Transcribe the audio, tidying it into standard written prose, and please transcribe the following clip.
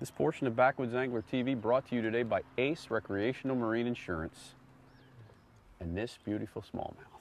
This portion of Backwoods Angler TV brought to you today by Ace Recreational Marine Insurance and this beautiful smallmouth.